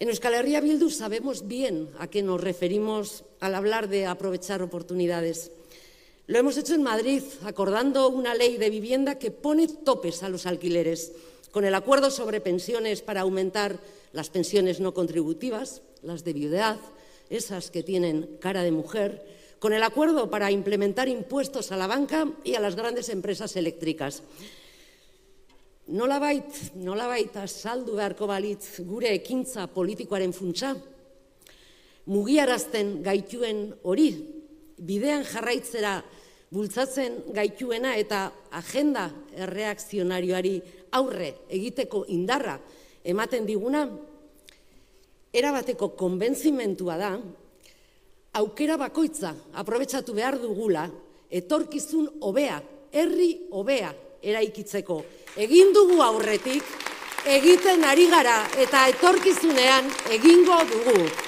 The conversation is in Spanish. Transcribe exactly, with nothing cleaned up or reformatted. En Euskal Herria Bildu sabemos bien a qué nos referimos al hablar de aprovechar oportunidades. Lo hemos hecho en Madrid, acordando una ley de vivienda que pone topes a los alquileres, con el acuerdo sobre pensiones para aumentar las pensiones no contributivas, las de viudedad, esas que tienen cara de mujer, con el acuerdo para implementar impuestos a la banca y a las grandes empresas eléctricas. Nolabait, nolabait azaldu beharko balitz gure ekintza politikoaren funtsa, mugiarazten gaituen hori, bidean jarraitzera bultzatzen gaituena eta agenda erreakzionarioari aurre egiteko indarra ematen diguna, erabateko konbentzimentua da, aukera bakoitza aprobetxatu behar dugula, etorkizun hobea, herri hobea eraikitzeko. Egin dugu aurretik, egiten ari gara eta etorkizunean egingo dugu.